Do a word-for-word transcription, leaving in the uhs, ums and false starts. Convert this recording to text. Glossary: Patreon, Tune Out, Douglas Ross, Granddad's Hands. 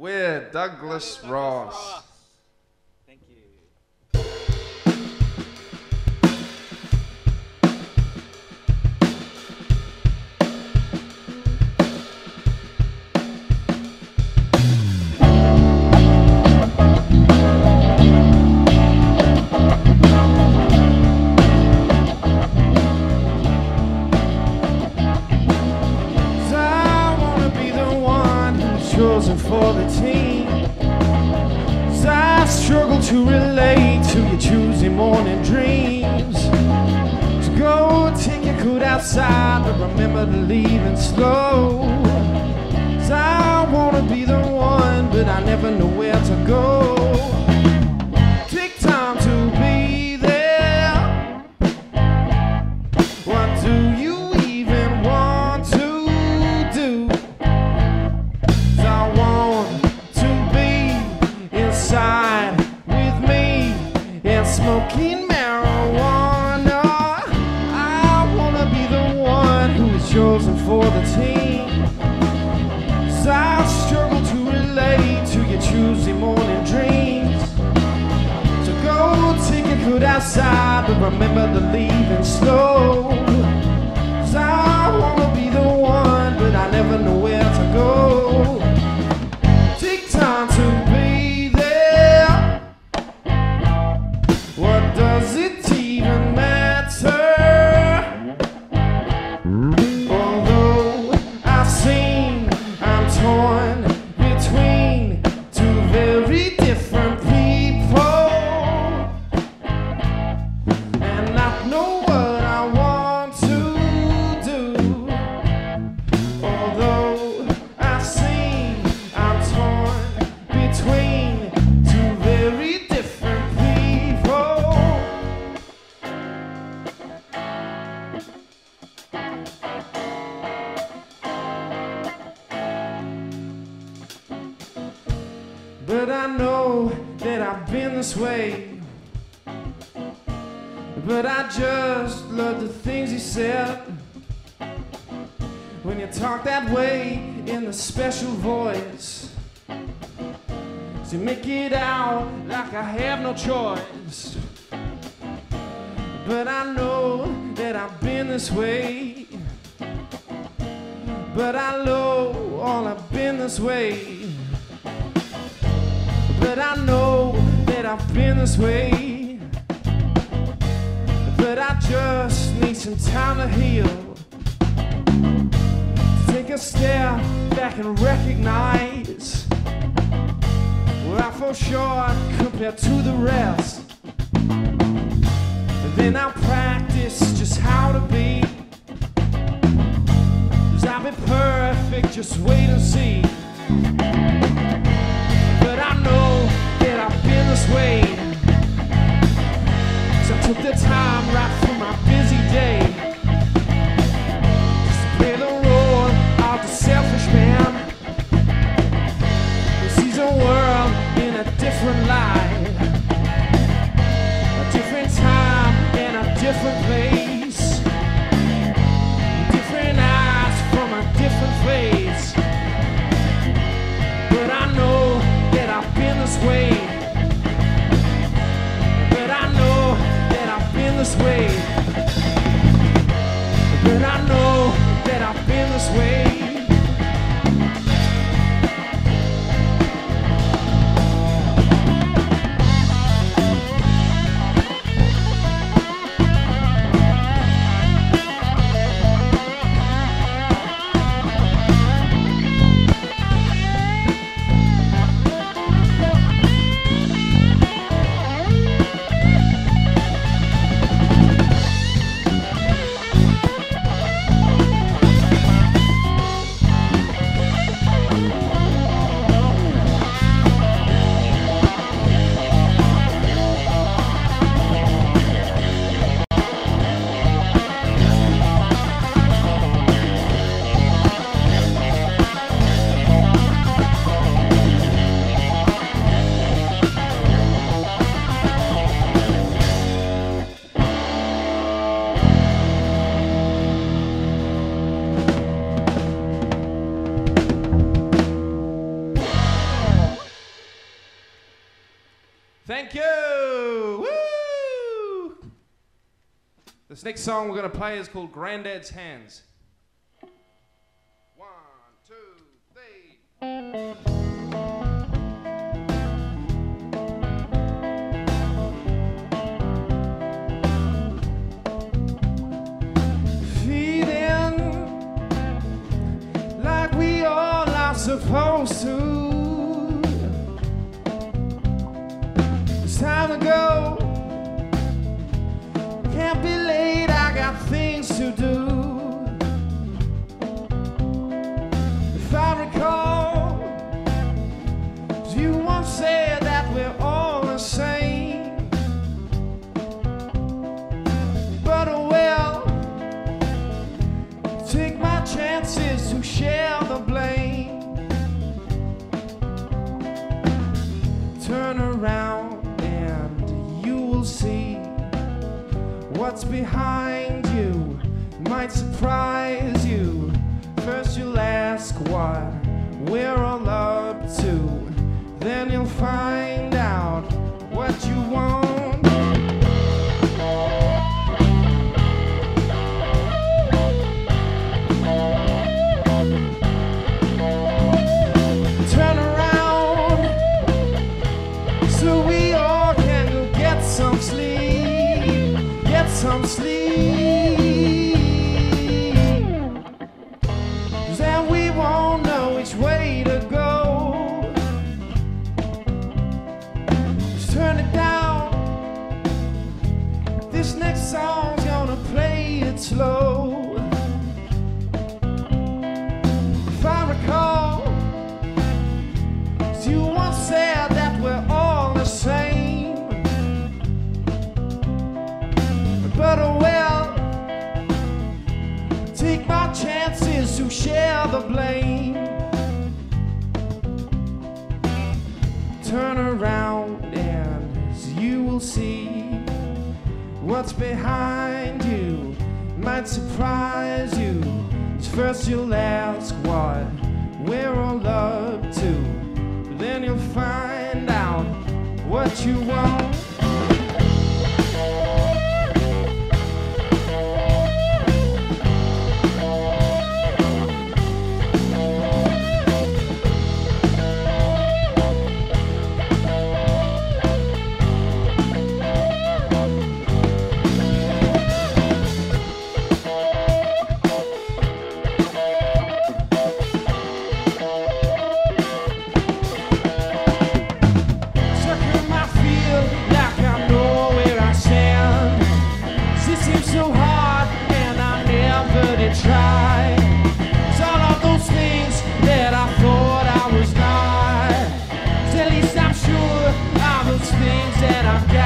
We're Douglas, Douglas Ross. Ross. Thank you. Chosen for the team, as I struggle to relate to your Tuesday morning dreams. To go take a coat outside, but remember to leave it slow. As I wanna be the one, but I never know where to go. Take time to be there. What do you? Smoking marijuana, I wanna be the one who is chosen for the team. As I struggle to relate to your Tuesday morning dreams. So go take a good outside, but remember to leave it slow. Cause I wanna be the one, but I never know where to go. Does it even matter? Although I've seen I'm torn between two very different people, and I know what I want to do. Although I've seen I'm torn between but I know that I've been this way. But I just love the things you said. When you talk that way in the special voice, so you make it out like I have no choice. But I know that I've been this way. But I know all I've been this way. But I know that I've been this way. But I just need some time to heal. Take a step back and recognize where I fall short compared to the rest. And then I'll practice just how to be. Cause I've been perfect, just wait and see. Way. So I took the time right from my busy day, just to play the role of the selfish man, who sees a world in a different light, a different time and a different place, different eyes from a different place. But I know that I've been this way. This way, but I know that I've been this way. Thank you. Woo! This next song we're going to play is called Granddad's Hands. One, two, three. Supposed to. It's time to go. Can't be late, I got things to do. If I recall, you once said that we're all the same. But oh well, take my chances to share the blame. Turn around and you will see what's behind you might surprise you. First you'll ask what we're all up to, then you'll find out what you want. Some sleep, then we won't know which way to go. Just turn it down. This next song's gonna play it slow. If I recall, you once said that we're all the same. But oh well, take my chances to share the blame. Turn around and you will see what's behind you might surprise you. First you'll ask what we're all up to, then you'll find out what you want. Things that I've got.